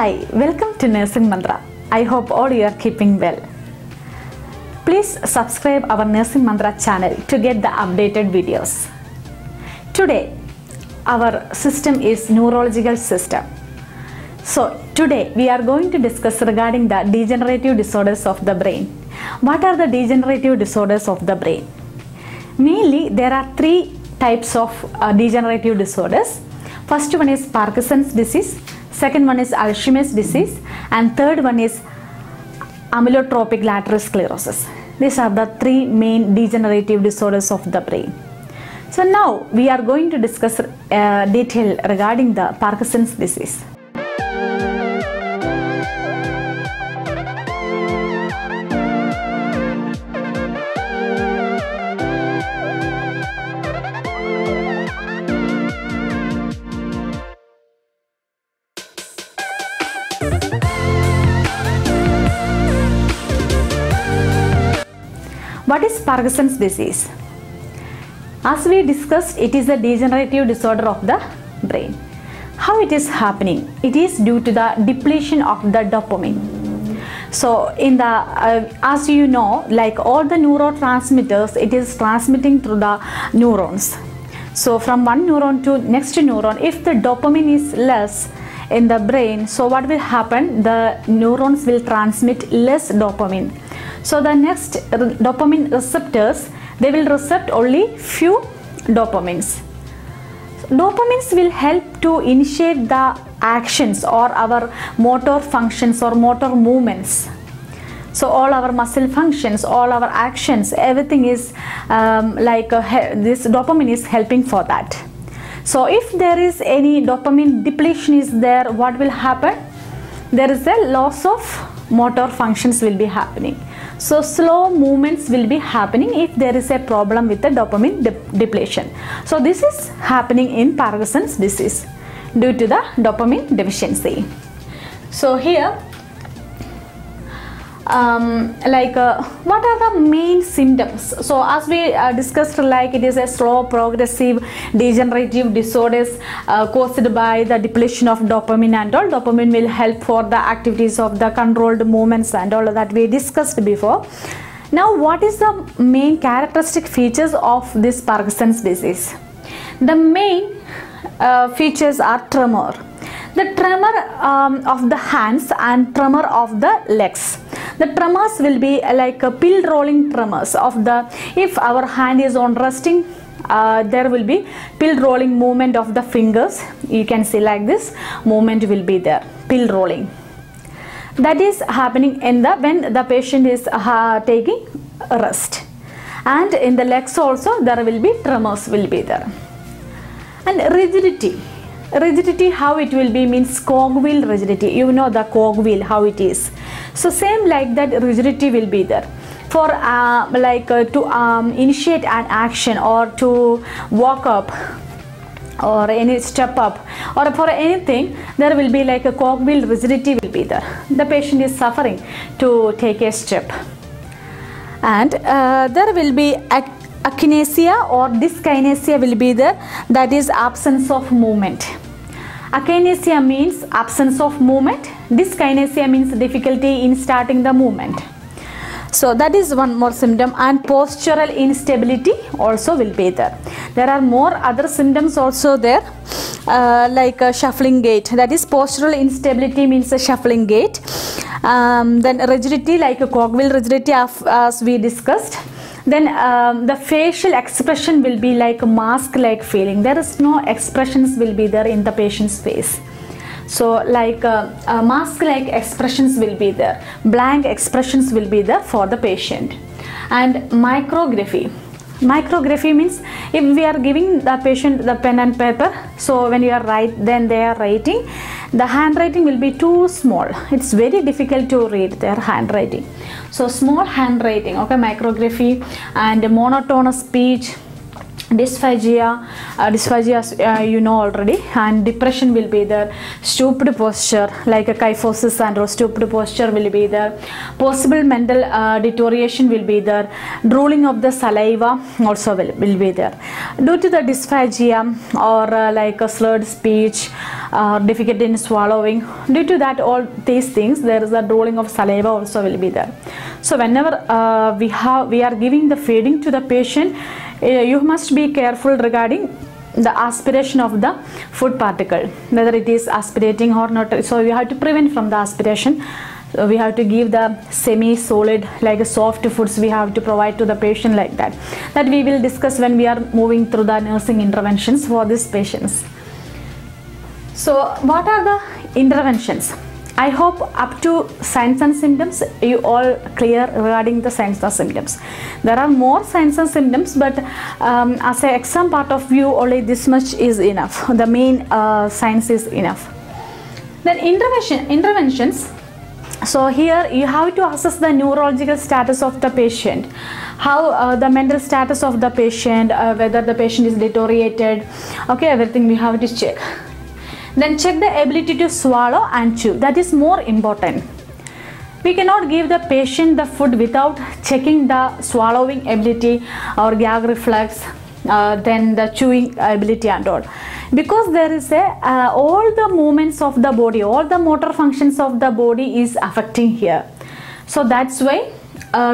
Hi, welcome to Nursing Mantra. I hope all you are keeping well. Please subscribe our Nursing Mantra channel to get the updated videos. Today, our system is neurological system. So today we are going to discuss regarding the degenerative disorders of the brain. What are the degenerative disorders of the brain? Mainly there are three types of degenerative disorders. First one is Parkinson's disease, second one is Alzheimer's disease, and third one is amyotrophic lateral sclerosis. These are the three main degenerative disorders of the brain. So now we are going to discuss detail regarding the Parkinson's disease. What is Parkinson's disease? As we discussed, it is a degenerative disorder of the brain. How it is happening? It is due to the depletion of the dopamine. So in the as you know, like all the neurotransmitters, it is transmitting through the neurons. So from one neuron to next neuron, if the dopamine is less in the brain, so what will happen? The neurons will transmit less dopamine. So the next dopamine receptors, they will receive only few dopamines. Dopamines will help to initiate the actions or our motor functions or motor movements. So all our muscle functions, all our actions, everything is this dopamine is helping for that. So if there is any dopamine depletion is there, what will happen? There is a loss of motor functions will be happening. So slow movements will be happening if there is a problem with the dopamine depletion. So this is happening in Parkinson's disease due to the dopamine deficiency. So here, what are the main symptoms? So as we discussed, like it is a slow progressive degenerative disorders caused by the depletion of dopamine and all. Dopamine will help for the activities of the controlled movements and all that we discussed before. Now what is the main characteristic features of this Parkinson's disease? The main features are tremor. The tremor of the hands and tremor of the legs. The tremors will be like a pill rolling tremors of the, if our hand is on resting, there will be pill rolling movement of the fingers. You can see like this movement will be there, pill rolling. That is happening in the, when the patient is taking a rest. And in the legs also there will be tremors will be there. And rigidity. Rigidity, how it will be, means cogwheel rigidity. You know the cogwheel, how it is. So same like that rigidity will be there. For to initiate an action or to walk up or any step up or for anything, there will be like a cogwheel rigidity will be there. The patient is suffering to take a step. And there will be akinesia or dyskinesia will be there, that is absence of movement. Akinesia means absence of movement. Dyskinesia means difficulty in starting the movement. So that is one more symptom. And postural instability also will be there. There are more other symptoms also there, like a shuffling gait. That is postural instability means a shuffling gait. Then rigidity, like a cogwheel rigidity as we discussed. Then the facial expression will be like a mask-like feeling. There is no expressions will be there in the patient's face. So like mask-like expressions will be there. Blank expressions will be there for the patient. And micrography. Micrography means if we are giving the patient the pen and paper, so when you are writing, the handwriting will be too small. It's very difficult to read their handwriting. So small handwriting, okay, micrography. And monotonous speech, Dysphagia, you know already, and depression will be there. Stooped posture, like a kyphosis and stooped posture will be there. Possible mental deterioration will be there. Drooling of the saliva also will be there. Due to the dysphagia or like a slurred speech, difficulty in swallowing, due to that all these things, there is a drooling of saliva also will be there. So whenever we are giving the feeding to the patient, you must be careful regarding the aspiration of the food particle, whether it is aspirating or not. So you have to prevent from the aspiration. So we have to give the semi-solid, like soft foods we have to provide to the patient like that. That we will discuss when we are moving through the nursing interventions for these patients. So what are the interventions? I hope up to signs and symptoms you all clear regarding the signs and symptoms. There are more signs and symptoms, but as an exam part of view, only this much is enough. The main signs is enough. Then interventions. So here you have to assess the neurological status of the patient, how the mental status of the patient, whether the patient is deteriorated. Okay, everything we have to check. Then check the ability to swallow and chew. That is more important. We cannot give the patient the food without checking the swallowing ability or gag reflex, then the chewing ability and all. Because there is a all the movements of the body, all the motor functions of the body is affecting here. So that's why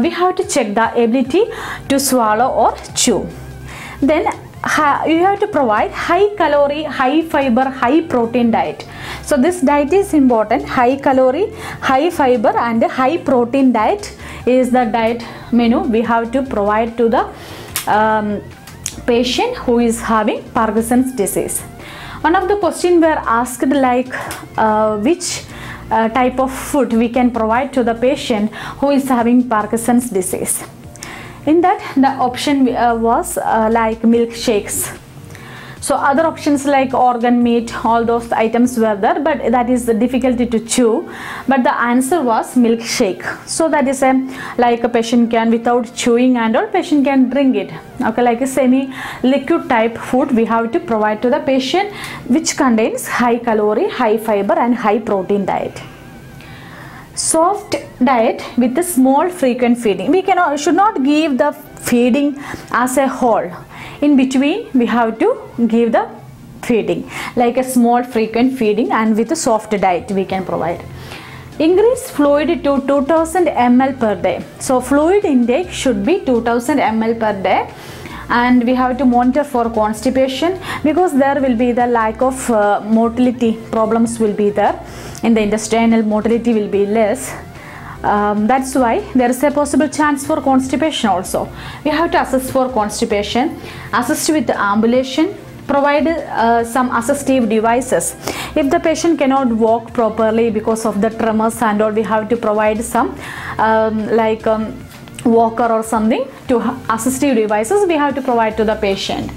we have to check the ability to swallow or chew. Then you have to provide high calorie, high fiber, high protein diet. So this diet is important. High calorie, high fiber and high protein diet is the diet menu we have to provide to the patient who is having Parkinson's disease. One of the questions were asked, like which type of food we can provide to the patient who is having Parkinson's disease. In that, the option was like milkshakes. So other options like organ meat, all those items were there, but that is the difficulty to chew. But the answer was milkshake. So that is a, like a patient can, without chewing and all, patient can drink it. Okay, like a semi-liquid type food we have to provide to the patient, which contains high calorie, high fiber and high protein diet. Soft diet with a small frequent feeding. We cannot, should not give the feeding as a whole. In between we have to give the feeding, like a small frequent feeding, and with a soft diet we can provide. Increase fluid to 2000 ml per day. So fluid intake should be 2000 ml per day. And we have to monitor for constipation, because there will be the lack of motility problems will be there. In the intestinal motility will be less. That's why there is a possible chance for constipation also. We have to assess for constipation, assist with ambulation, provide some assistive devices. If the patient cannot walk properly because of the tremors and all, we have to provide some walker or something, to assistive devices we have to provide to the patient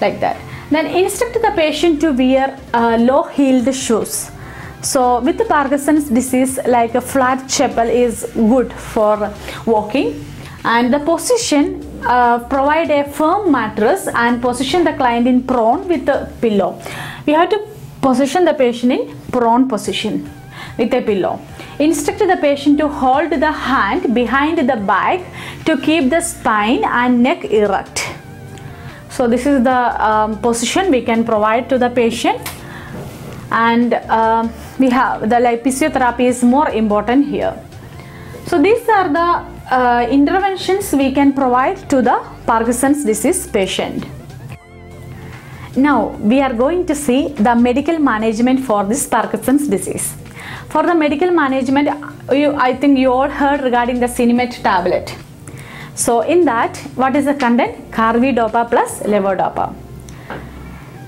like that. Then instruct the patient to wear low-heeled shoes. So with the Parkinson's disease, like a flat chapel is good for walking. And the position, provide a firm mattress and position the client in prone with a pillow. We have to position the patient in prone position with a pillow. Instruct the patient to hold the hand behind the back to keep the spine and neck erect. So this is the position we can provide to the patient. And we have the physiotherapy is more important here. So these are the interventions we can provide to the Parkinson's disease patient. Now we are going to see the medical management for this Parkinson's disease. For the medical management, I think you all heard regarding the Sinemet tablet. So in that, what is the content? Carbidopa plus Levodopa.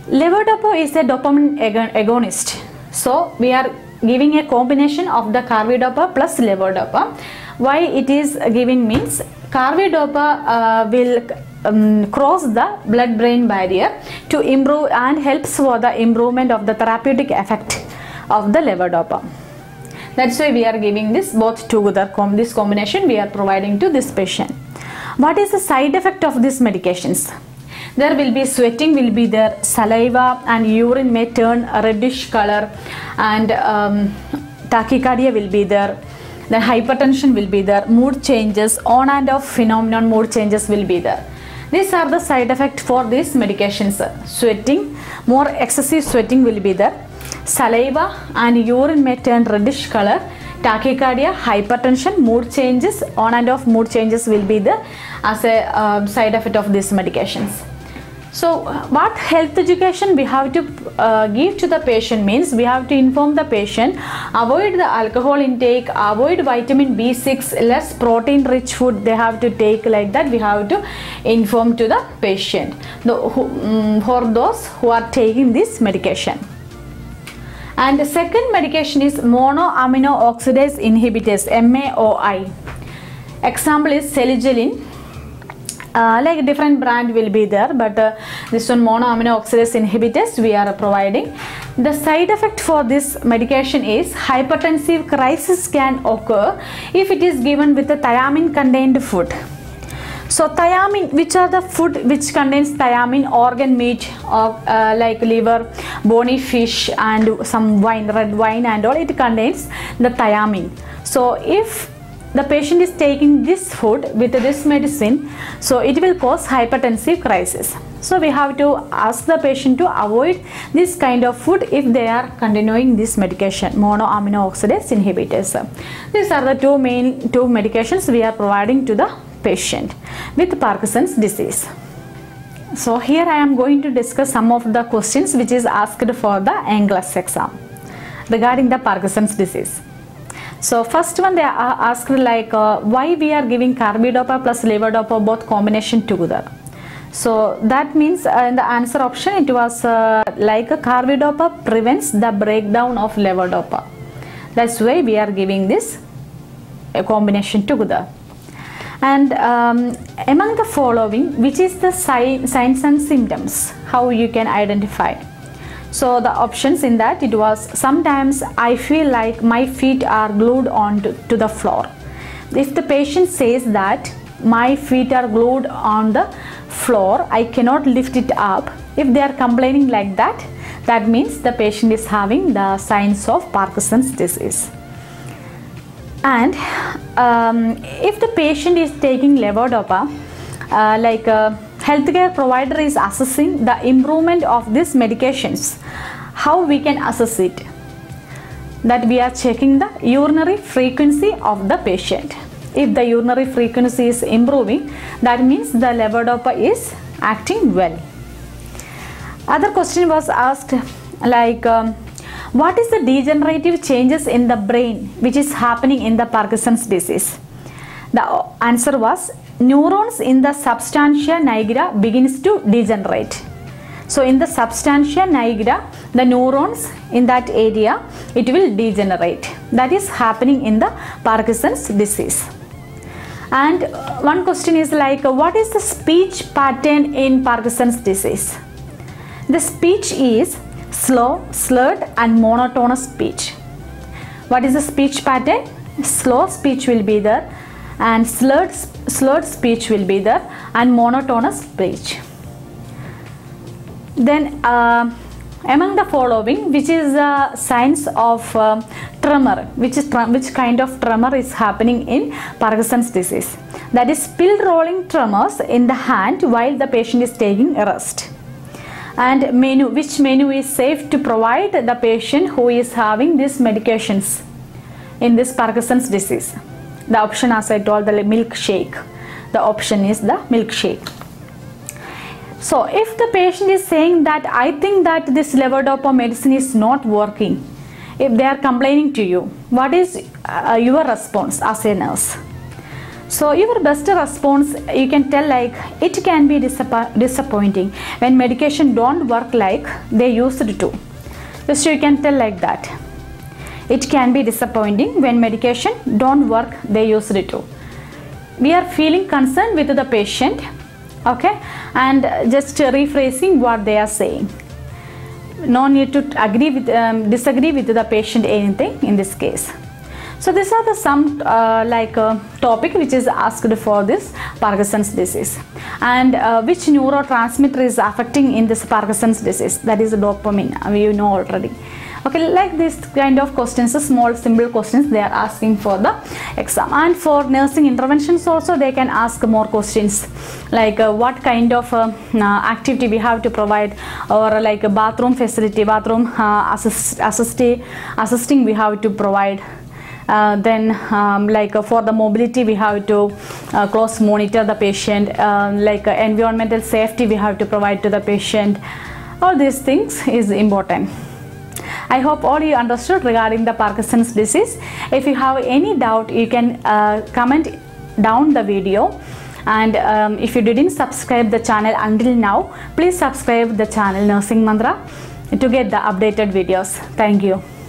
Levodopa is a dopamine agonist. So we are giving a combination of the Carbidopa plus Levodopa. Why it is giving means Carbidopa will cross the blood-brain barrier to improve and helps for the improvement of the therapeutic effect of the Levodopa. That's why we are giving this both together. This combination we are providing to this patient. What is the side effect of these medications? There will be sweating will be there, saliva and urine may turn a reddish color, and tachycardia will be there. Then hypertension will be there, mood changes, on and off phenomenon, mood changes will be there. These are the side effects for these medications. Sweating, more excessive sweating will be there. Saliva and urine may turn reddish color. Tachycardia, hypertension, mood changes, on and off mood changes will be there as a side effect of these medications. So what health education we have to give to the patient means we have to inform the patient, avoid the alcohol intake, avoid vitamin B6, less protein rich food they have to take, like that we have to inform to the patient for those who are taking this medication. And the second medication is monoamino oxidase inhibitors, MAOI. Example is selegiline. Like different brand will be there, but this one monoamino oxidase inhibitors we are providing. The side effect for this medication is hypertensive crisis can occur if it is given with a tyramine contained food. So tyramine, which are the food which contains tyramine, organ meat or like liver, bony fish and some wine, red wine and all, it contains the tyramine. So if the patient is taking this food with this medicine, so it will cause hypertensive crisis. So we have to ask the patient to avoid this kind of food if they are continuing this medication, monoamino oxidase inhibitors. These are the two main medications we are providing to the patient with Parkinson's disease. So here I am going to discuss some of the questions which is asked for the NCLEX exam regarding the Parkinson's disease. So first one they are asked like why we are giving Carbidopa plus Levodopa both combination together. So that means in the answer option it was like a Carbidopa prevents the breakdown of Levodopa. That's why we are giving this combination together. And among the following, which is the signs and symptoms, how you can identify? So the options in that it was sometimes I feel like my feet are glued on to the floor. If the patient says that my feet are glued on the floor, I cannot lift it up, if they are complaining like that, that means the patient is having the signs of Parkinson's disease. And if the patient is taking Levodopa, like healthcare provider is assessing the improvement of these medications, how we can assess it? That we are checking the urinary frequency of the patient. If the urinary frequency is improving, that means the Levodopa is acting well. Other question was asked like what is the degenerative changes in the brain which is happening in the Parkinson's disease? The answer was neurons in the substantia nigra begins to degenerate. So in the substantia nigra, the neurons in that area, it will degenerate. That is happening in the Parkinson's disease. And one question is like, what is the speech pattern in Parkinson's disease? The speech is slow, slurred and monotonous speech. What is the speech pattern? Slow speech will be there, and slurred speech will be there, and monotonous speech. Then among the following, which is the signs of tremor, which kind of tremor is happening in Parkinson's disease? That is pill rolling tremors in the hand while the patient is taking a rest. And menu, which menu is safe to provide the patient who is having these medications in this Parkinson's disease? The option, as I told, the milkshake. The option is the milkshake. So if the patient is saying that I think that this Levodopa medicine is not working, if they are complaining to you, what is your response as a nurse? So your best response you can tell like it can be disappointing when medication don't work like they used to. Just you can tell like that. It can be disappointing when medication don't work they used it to. We are feeling concerned with the patient, okay, and just rephrasing what they are saying. No need to agree with disagree with the patient anything in this case. So these are the some topic which is asked for this Parkinson's disease, and which neurotransmitter is affecting in this Parkinson's disease, that is dopamine, you know already. Okay, like this kind of questions, small simple questions they are asking for the exam. And for nursing interventions also they can ask more questions, like what kind of activity we have to provide, or like a bathroom facility, bathroom assisting we have to provide. Then for the mobility we have to close monitor the patient, environmental safety we have to provide to the patient. All these things is important. I hope all you understood regarding the Parkinson's disease. If you have any doubt, you can comment down the video. And if you didn't subscribe the channel until now, please subscribe the channel Nursing Mantra to get the updated videos. Thank you.